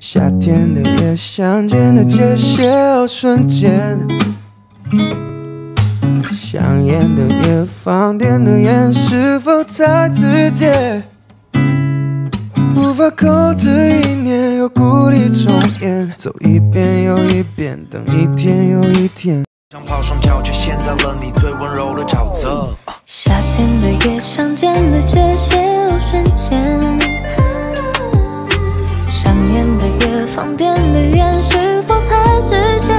夏天的夜，乡间的街巷，瞬间。香烟的烟，放电的烟，是否太直接？无法控制一年又故里重演，走一遍又一遍，等一天又一天。长袍双脚却陷在了你最温柔的沼泽。夏天的夜，乡间的街巷，瞬间。 香烟的夜，放电的烟，是否太直接？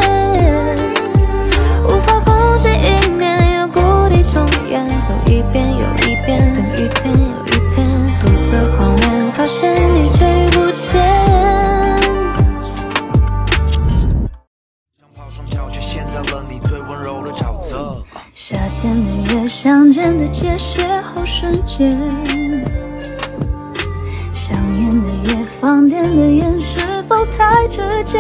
无法控制一年又故地重演，走一遍又一遍，等一天又一天，独自狂恋，发现你却不见。长袍双脚却陷在了你最温柔的沼泽。夏天的夜，相见的街邂逅瞬间。 放电的烟是否太直接？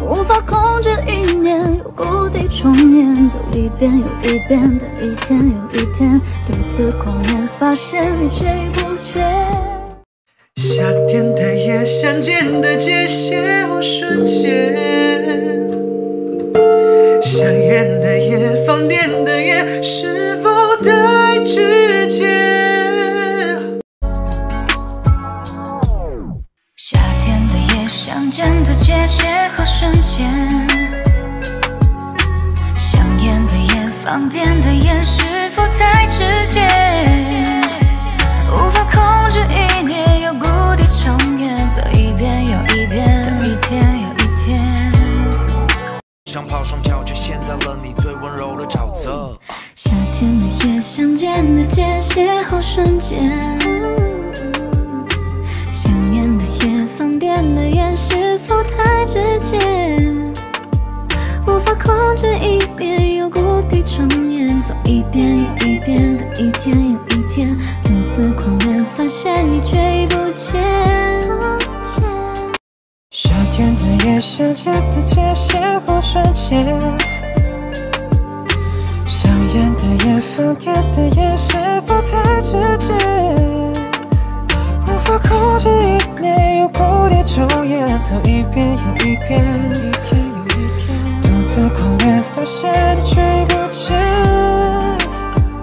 无法控制一年又故地重演，走一遍又一遍，等一天又一天，独自狂恋，发现你追不见。夏天的夜，相见的街巷，瞬间。香烟的夜，放电的夜，是否太直接？ 相见的街邂逅瞬间，香烟的烟，放电的烟，是否太直接？无法控制一年又故地重演，走一遍又一遍，等一天又一天。长袍双脚却陷在了你最温柔的沼泽。夏天的夜，相见的街邂逅瞬间。 是否太直接？无法控制一遍又故地重演，走一遍又一遍，等一天又一天，独自狂恋，发现你追不见。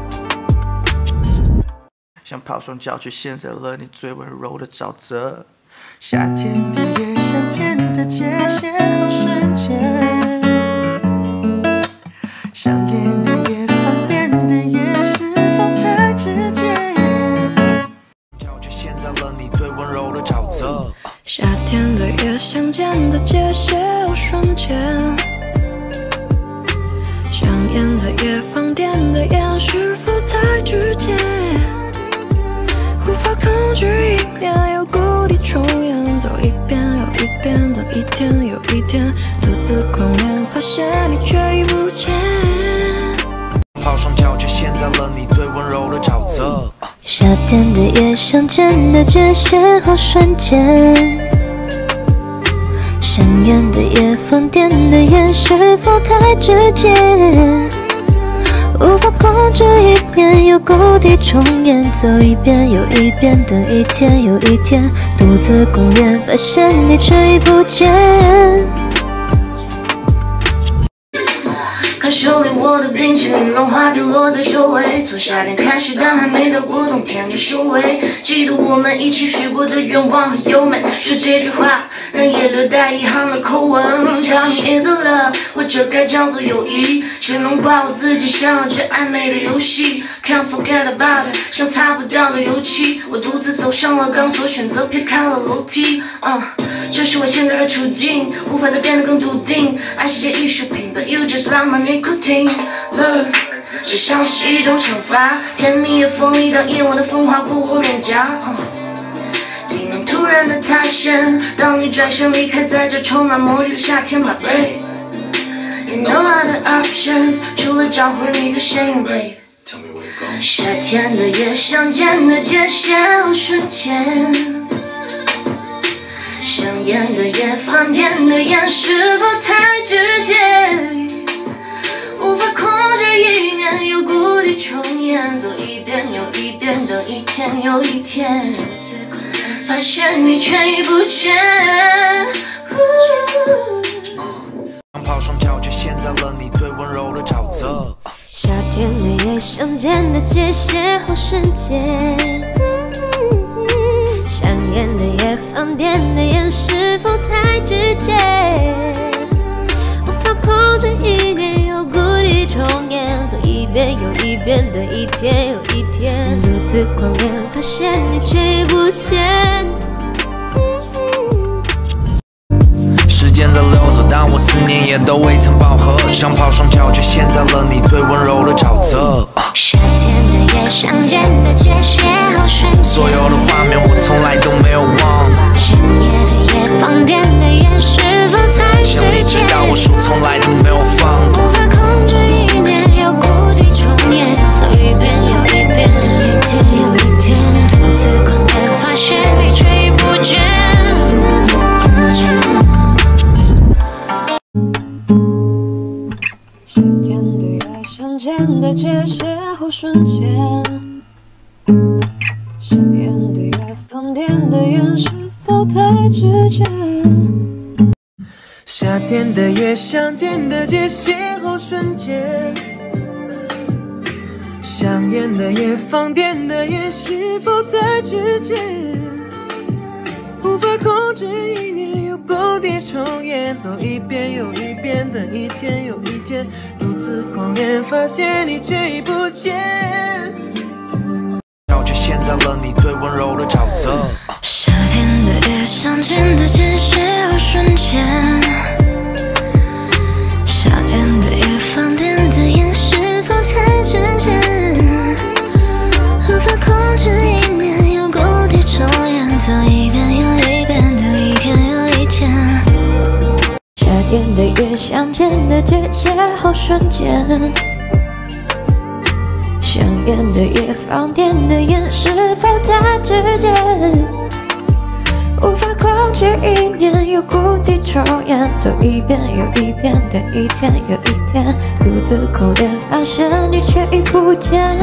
夏天的夜，相见的街邂逅瞬间，香烟的烟，放电的烟，是否太直接？无法控制一遍。 故地重演，走一遍又一遍，一天又一天，独自狂恋，发现你却不见。像跑双脚却陷在了你最温柔的沼泽。夏天的夜，相见的街邂逅瞬间，香烟的夜，放电的夜，是否太直接？脚却陷在了你最温柔的沼泽。 夏天的夜，相见的街邂逅瞬间，香烟的夜，放电的烟，是否太直接？无法控制一年又故地重演，走一遍又一遍，等一天又一天，独自狂恋，发现你却已不见。跑双脚却陷在了你最温柔的沼泽。 夏天的夜，相见的街邂逅瞬间，香烟的夜，放电的烟，是否太直接？无法控制一遍又故地重演，走一遍又一遍，等一天又一天，独自狂恋，发现你却已不见。看手里我的冰淇淋融化滴落在周围，从夏天开始，但还没到过冬天就收尾。记得我们一起许过的愿望很优美，说这句话但也略带遗憾的口吻。Tell me is it love， 或者该叫做友谊，只能怪我自己陷入这暧昧的游戏。Can't forget about it， 像擦不掉的油漆。我独自走上了钢索，选择撇开了楼梯。这是我现在的处境，无法再变得更笃定。爱是件艺术品， but you just like my nicotine love， 就像是一种惩罚，甜蜜也锋利，当夜晚的风划过我脸颊。你们突然的塌陷，当你转身离开，在这充满魔力的夏天，My babe， you know other options， 除了找回你的身影 ，babe。夏天的夜，相见的街巷，瞬间。 香烟的烟，放电的烟，是否太直接？无法控制一年又故地重演，走一遍又一遍，等一天又一天，发发现你却已不见。跑双票却陷在了你最温柔的沼泽。夏天你也相见的界限和瞬间，想念的夜，放电的眼，是否太直接？无法控制一年又故地重演，走一遍又一遍的一天又一天，独自狂恋，发现你却已不见。 时间在流走，但我思念也都未曾饱和。想跑双脚，却陷在了你最温柔的沼泽。夏天的夜，相见的界限和瞬间，所有的画面我从来都没有忘。深夜的夜，放电的夜，是否太直接？想你直到我手从来都没有放。无法控制一年又故地重演，走一遍又一遍的一天又一天，独自狂恋，发现你却已不见。 的界限和瞬间，香烟的夜，放电的眼，是否太直接？夏天的夜，相见的界限和瞬间，香烟的夜，放电的眼，是否太直接？无法控制一年又故地重演，走一遍又一遍的一天又一天。 自狂恋，发现你却已不见。却陷在了你最温柔的沼泽。夏天的夜，相见的界限和瞬间，香烟的夜，放电的眼，是否太直接？无法控制一年又故地重演，走一遍又一遍的一天又一天。 夏天的夜，相见的界限和瞬间，香烟的夜，放电的眼，是否太直接？无法控制一年又故地重演，走一遍又一遍的一天又一天，独自苦恋，发现你却已不见。